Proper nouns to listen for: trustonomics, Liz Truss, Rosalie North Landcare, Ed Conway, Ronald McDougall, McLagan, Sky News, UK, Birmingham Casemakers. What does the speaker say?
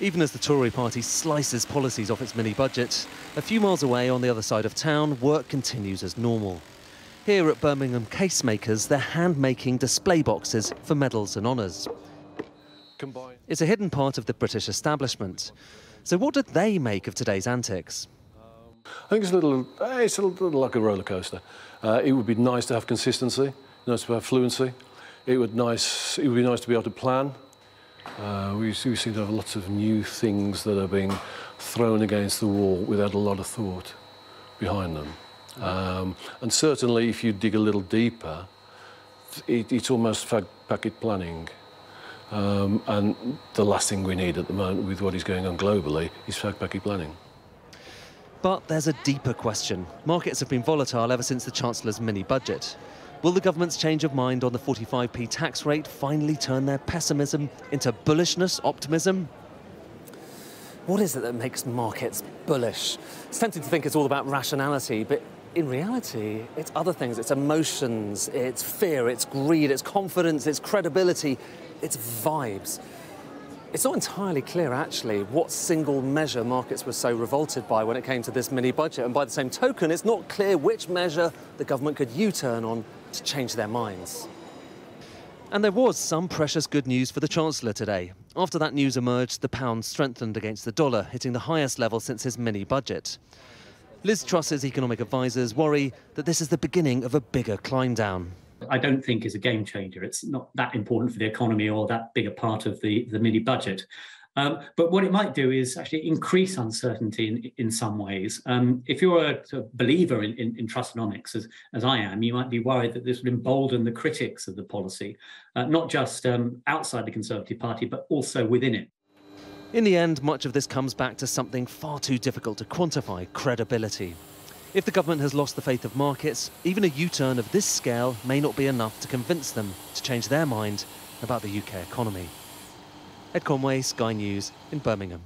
even as the Tory party slices policies off its mini-budget. A few miles away on the other side of town, work continues as normal. Here at Birmingham Casemakers, they're hand-making display boxes for medals and honours. It's a hidden part of the British establishment. So what did they make of today's antics? I think it's a little like a roller coaster. It would be nice to have consistency, nice to have fluency. It would be nice to be able to plan. We seem to have lots of new things that are being thrown against the wall without a lot of thought behind them. And certainly, if you dig a little deeper, it's almost packet planning. And the last thing we need at the moment with what is going on globally is fag-packy planning. But there's a deeper question. Markets have been volatile ever since the Chancellor's mini-budget. Will the government's change of mind on the 45p tax rate finally turn their pessimism into bullishness, optimism? What is it that makes markets bullish? It's tempting to think it's all about rationality, but in reality, it's other things. It's emotions, it's fear, it's greed, it's confidence, it's credibility, it's vibes. It's not entirely clear, actually, what single measure markets were so revolted by when it came to this mini-budget. And by the same token, it's not clear which measure the government could U-turn on to change their minds. And there was some precious good news for the Chancellor today. After that news emerged, the pound strengthened against the dollar, hitting the highest level since his mini-budget. Liz Truss's economic advisers worry that this is the beginning of a bigger climb down. I don't think is a game changer. It's not that important for the economy or that bigger part of the mini budget. But what it might do is actually increase uncertainty in some ways. If you're a sort of believer in trustonomics, as I am, you might be worried that this would embolden the critics of the policy, not just outside the Conservative Party, but also within it. In the end, much of this comes back to something far too difficult to quantify: credibility. If the government has lost the faith of markets, even a U-turn of this scale may not be enough to convince them to change their mind about the UK economy. Ed Conway, Sky News in Birmingham.